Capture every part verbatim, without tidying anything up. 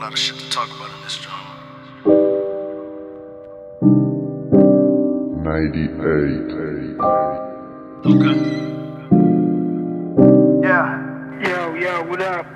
A lot of shit to talk about in this job. ninety-eight. Okay. Yeah. Yo, yo, what up?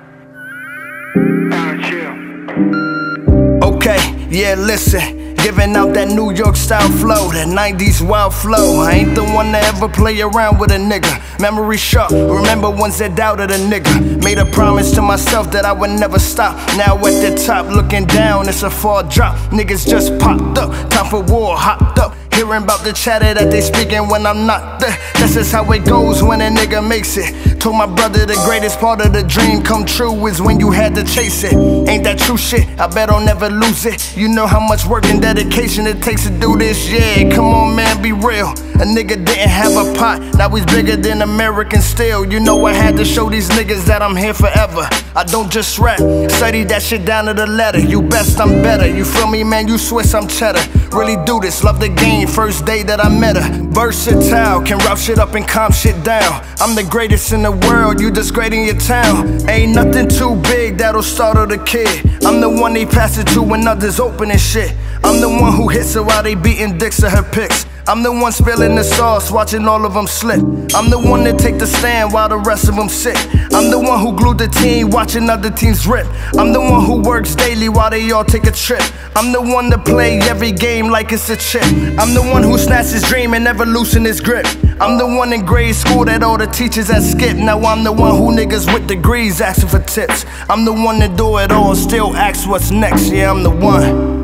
Alright, chill. Okay, yeah, listen. Giving out that New York style flow, that nineties wild flow. I ain't the one to ever play around with a nigga. Memory sharp, remember ones that doubted a nigga. Made a promise to myself that I would never stop. Now at the top, looking down, it's a far drop. Niggas just popped up, time for war, hopped up. Hearing about the chatter that they speaking when I'm not there. This is how it goes when a nigga makes it. Told my brother the greatest part of the dream come true is when you had to chase it. Ain't that true shit? I bet I'll never lose it. You know how much work and dedication it takes to do this. Yeah, come on man, be real. A nigga didn't have a pot, now he's bigger than American Steel. You know I had to show these niggas that I'm here forever. I don't just rap, study that shit down to the letter. You best, I'm better, you feel me man, you Swiss, I'm cheddar. Really do this, love the game, first day that I met her. Versatile, can wrap shit up and calm shit down. I'm the greatest in the world, you just great in your town. Ain't nothing too big that'll startle the kid. I'm the one they pass it to when others opening shit. I'm the one who hits her while they beating dicks at her picks. I'm the one spilling the sauce, watching all of them slip. I'm the one that take the stand while the rest of them sit. I'm the one who glued the team, watching other teams rip. I'm the one who works daily while they all take a trip. I'm the one that play every game like it's a chip. I'm the one who snatches his dream and never loosen his grip. I'm the one in grade school that all the teachers had skipped. Now I'm the one who niggas with degrees asking for tips. I'm the one that do it all, still ask what's next. Yeah, I'm the one.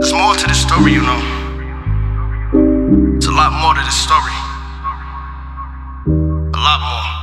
There's more to this story, you know. It's a lot more to this story. A lot more.